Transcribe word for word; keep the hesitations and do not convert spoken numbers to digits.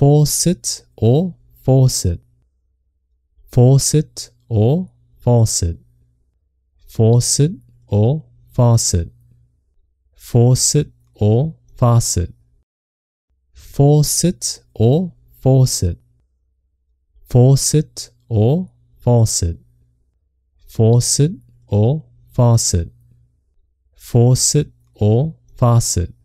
Faucet or faucet. Faucet or faucet. Faucet or faucet. Faucet or faucet. Faucet or faucet. Faucet or faucet. Faucet or faucet. Faucet or faucet.